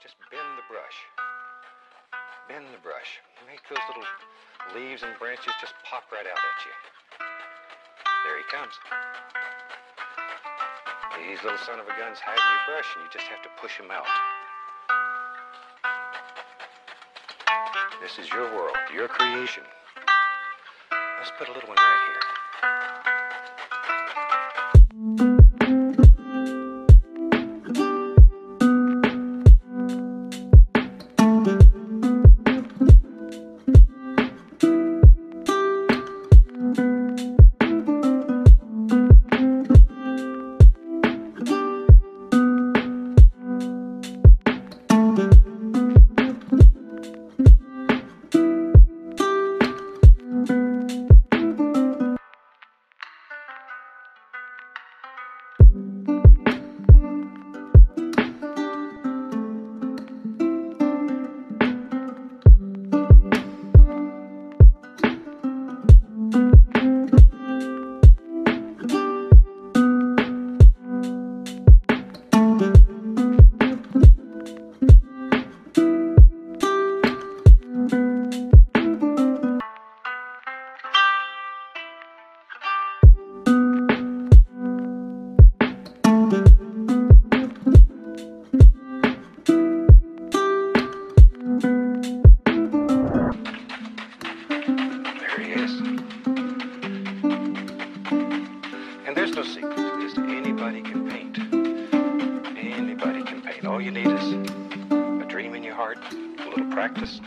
Just bend the brush. Bend the brush. Make those little leaves and branches just pop right out at you. There he comes. These little son of a guns hide in your brush, and you just have to push them out. This is your world, your creation. Let's put a little one right here. All you need is a dream in your heart, a little practice.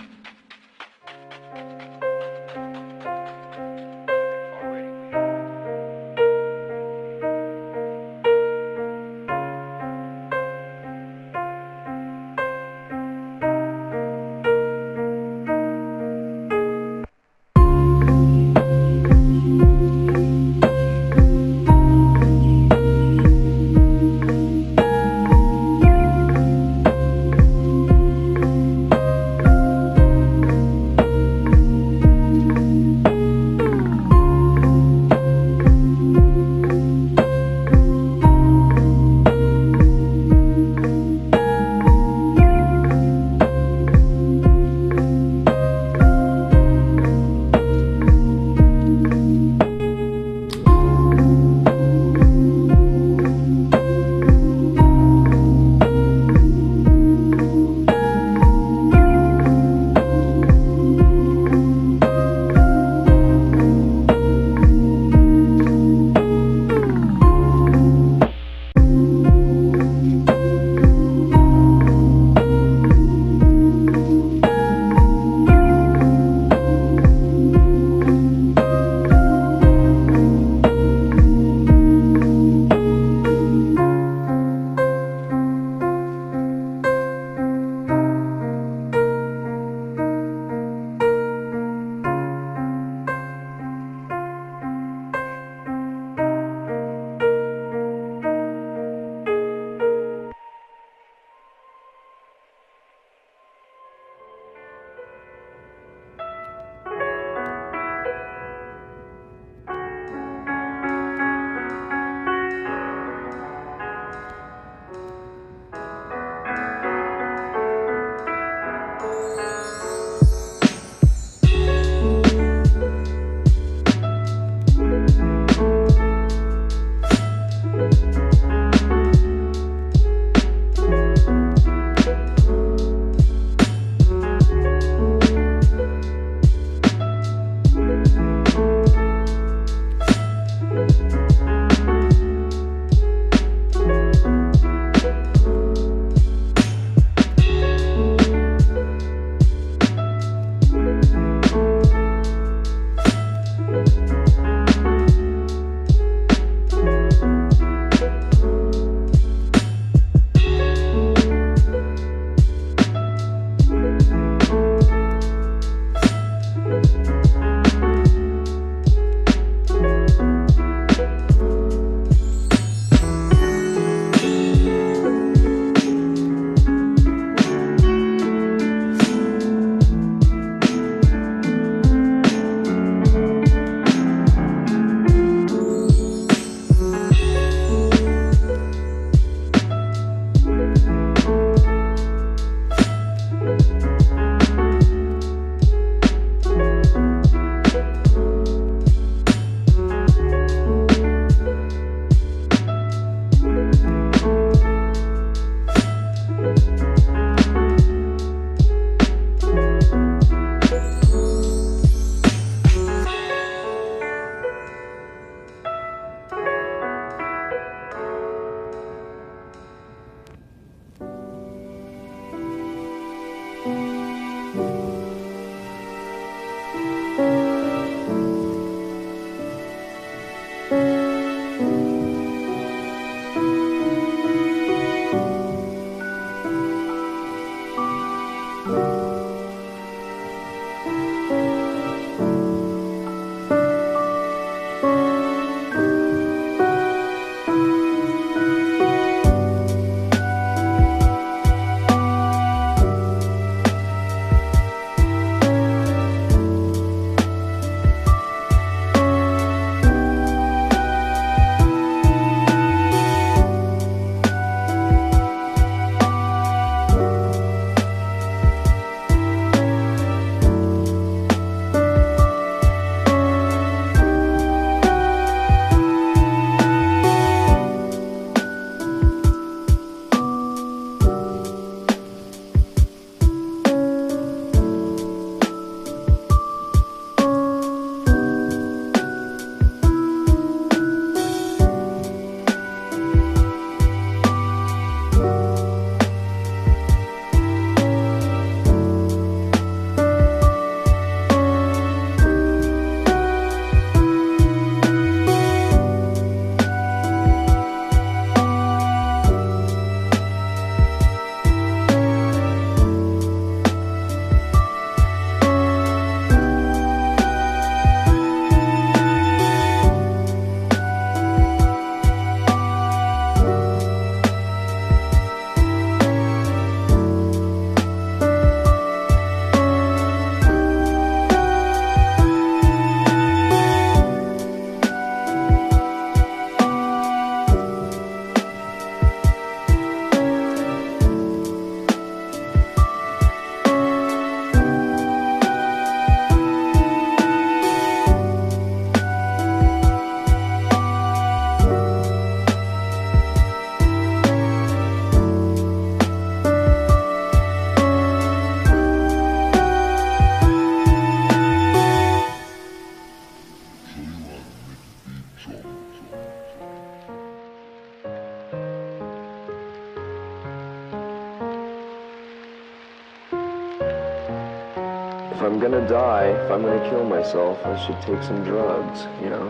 I'm gonna die, if I'm gonna kill myself, I should take some drugs, you know?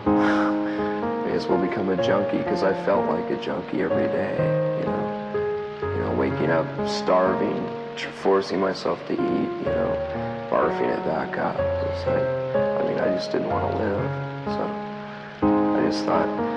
May as well become a junkie, because I felt like a junkie every day, you know? Waking up, starving, forcing myself to eat, you know? Barfing it back up. It's like, I mean, I just didn't want to live, so I just thought,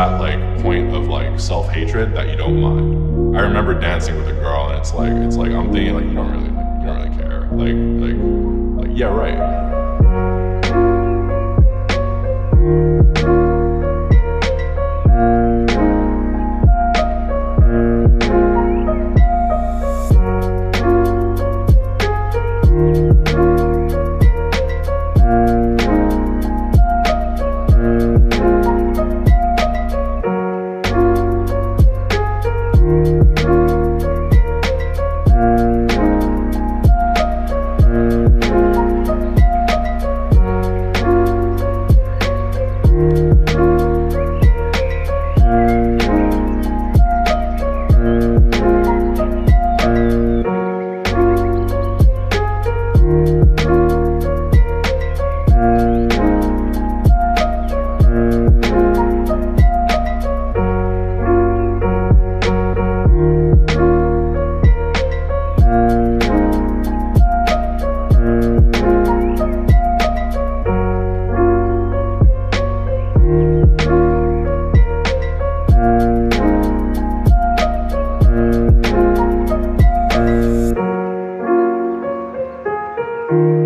that like point of like self-hatred that you don't mind. I remember dancing with a girl and it's like I'm thinking like you don't really care. Like yeah, right.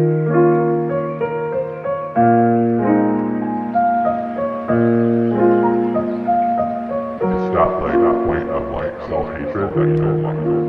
It's not like that point of like self-hatred that you don't want to do.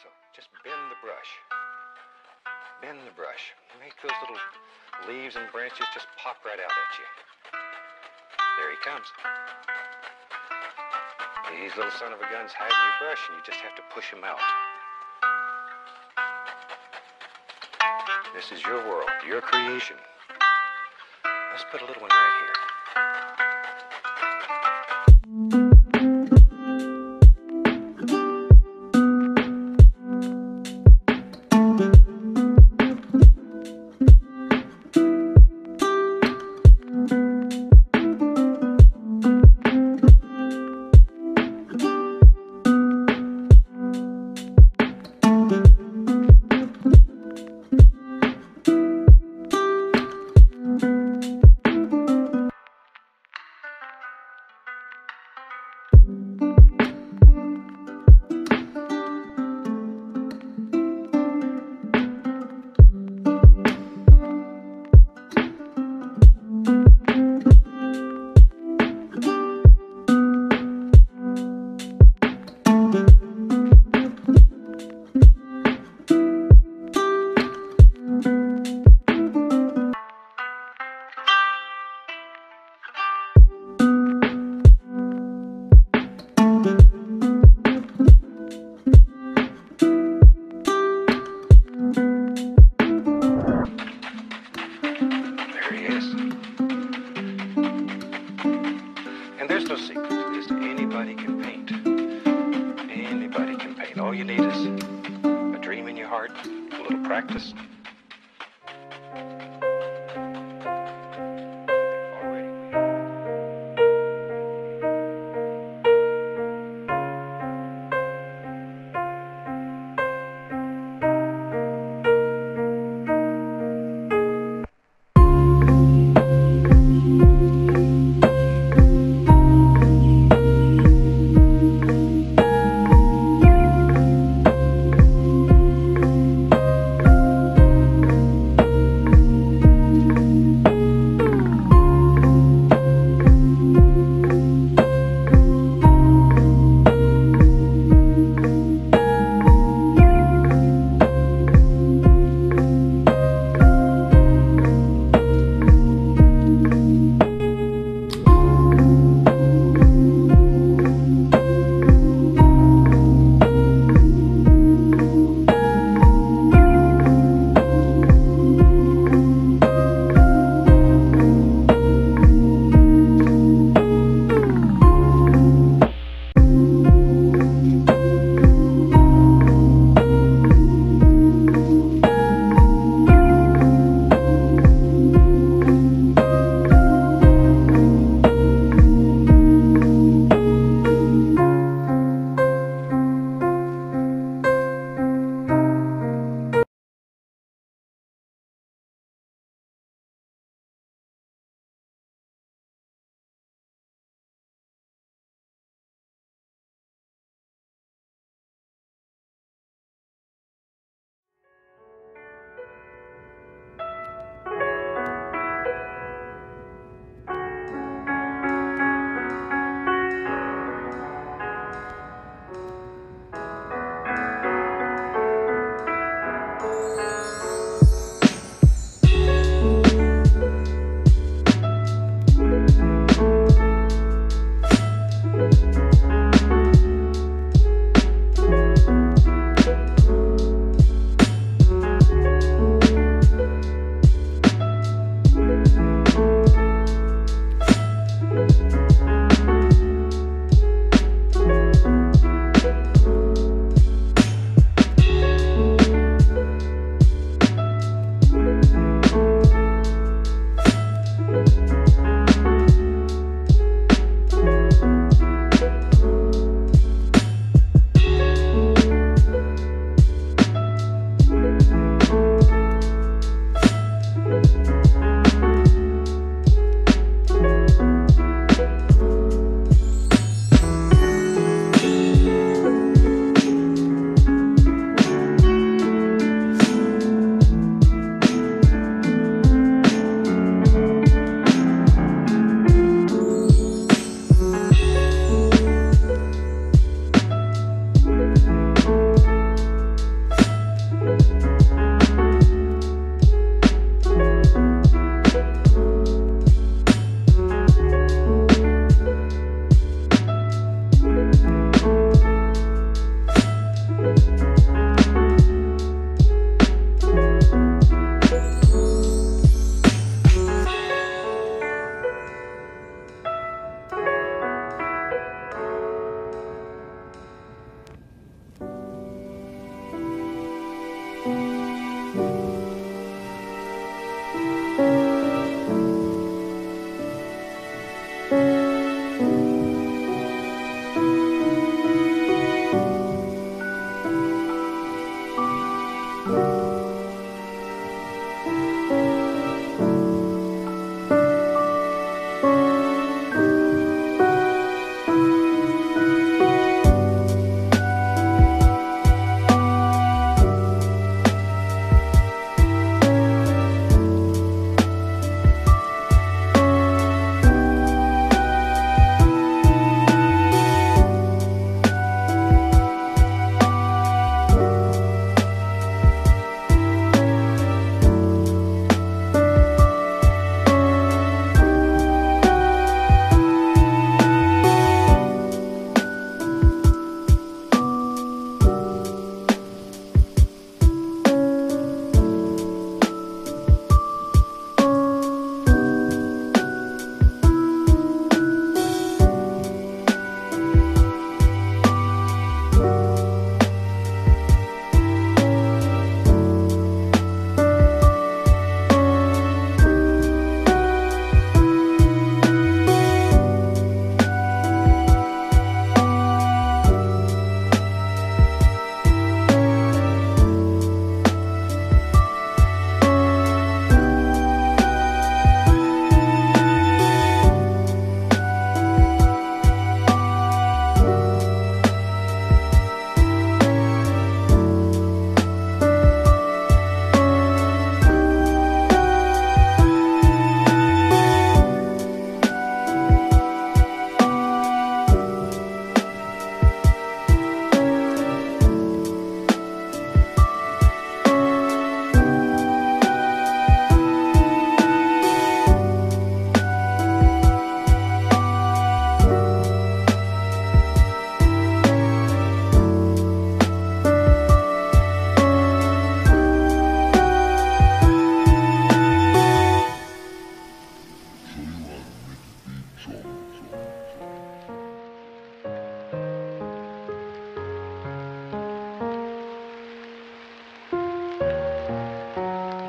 So just bend the brush. Bend the brush. Make those little leaves and branches just pop right out at you. There he comes. These little son of a guns hide in your brush, and you just have to push them out. This is your world, your creation. Let's put a little one right here. Practice.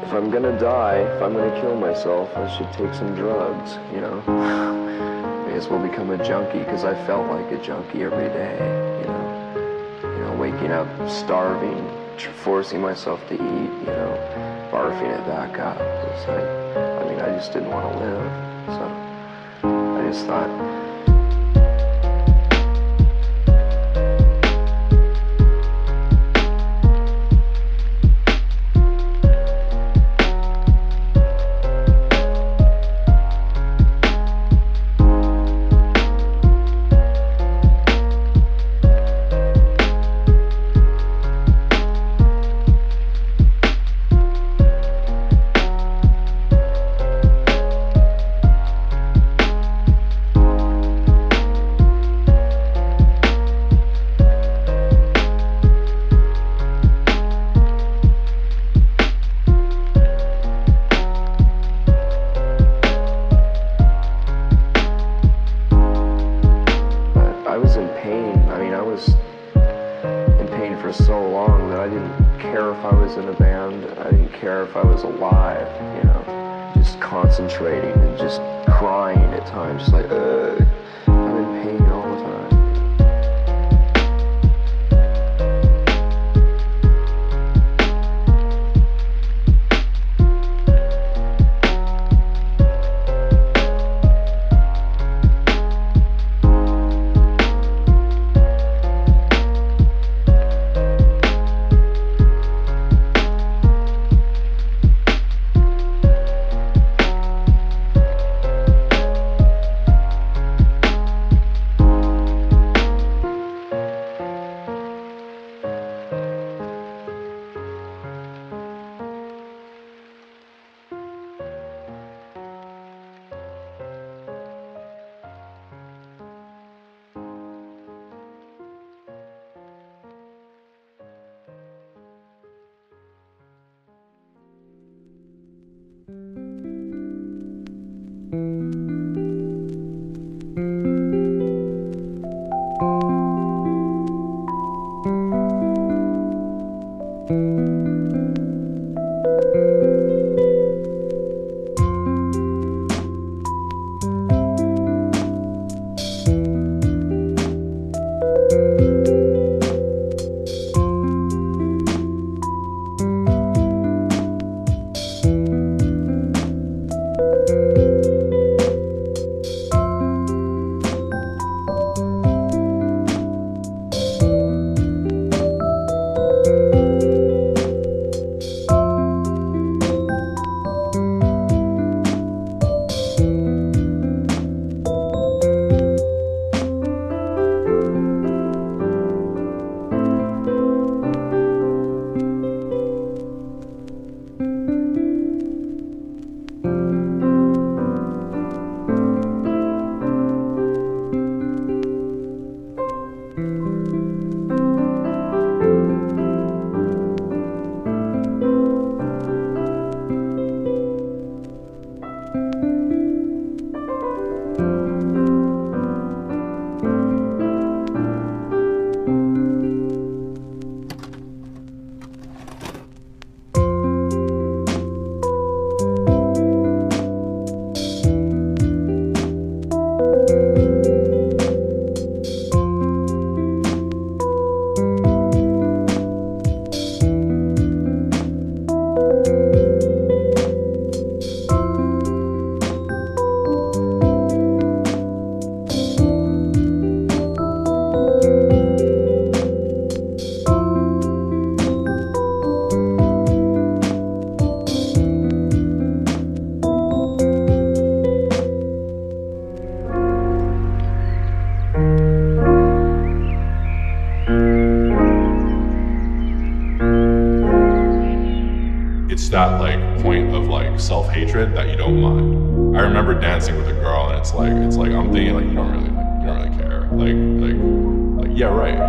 if I'm gonna die, if I'm gonna kill myself, I should take some drugs, you know? May as well become a junkie, because I felt like a junkie every day, you know? Waking up, starving, forcing myself to eat, you know, barfing it back up. It's like, I mean, I just didn't want to live, so I just thought, that like point of like self-hatred that you don't mind. I remember dancing with a girl and it's like I'm thinking like you don't really care. Like yeah, right.